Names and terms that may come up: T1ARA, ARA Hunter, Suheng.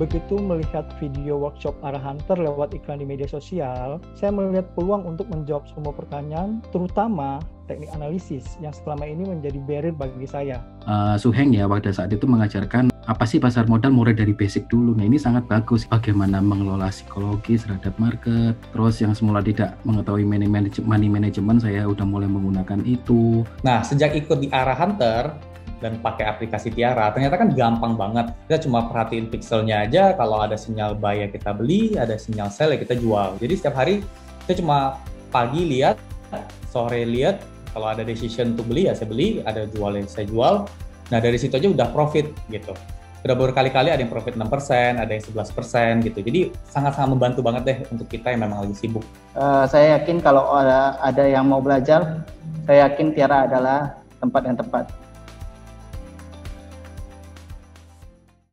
Begitu melihat video workshop ARA Hunter lewat iklan di media sosial, saya melihat peluang untuk menjawab semua pertanyaan, terutama teknik analisis yang selama ini menjadi barrier bagi saya. Suheng ya pada saat itu mengajarkan apa sih pasar modal mulai dari basic dulu. Nah ini sangat bagus, bagaimana mengelola psikologis terhadap market. Terus yang semula tidak mengetahui money management, saya udah mulai menggunakan itu. Nah sejak ikut di ARA Hunter dan pakai aplikasi T1ARA, ternyata kan gampang banget. Kita cuma perhatiin pixelnya aja, kalau ada sinyal buy ya kita beli, ada sinyal sell ya kita jual. Jadi setiap hari kita cuma pagi lihat, sore lihat, kalau ada decision untuk beli ya saya beli, ada jual ya saya jual. Nah dari situ aja udah profit gitu. Udah berkali-kali ada yang profit 6%, ada yang 11% gitu. Jadi sangat-sangat membantu banget deh untuk kita yang memang lagi sibuk. Saya yakin kalau ada yang mau belajar, saya yakin T1ARA adalah tempat yang tepat.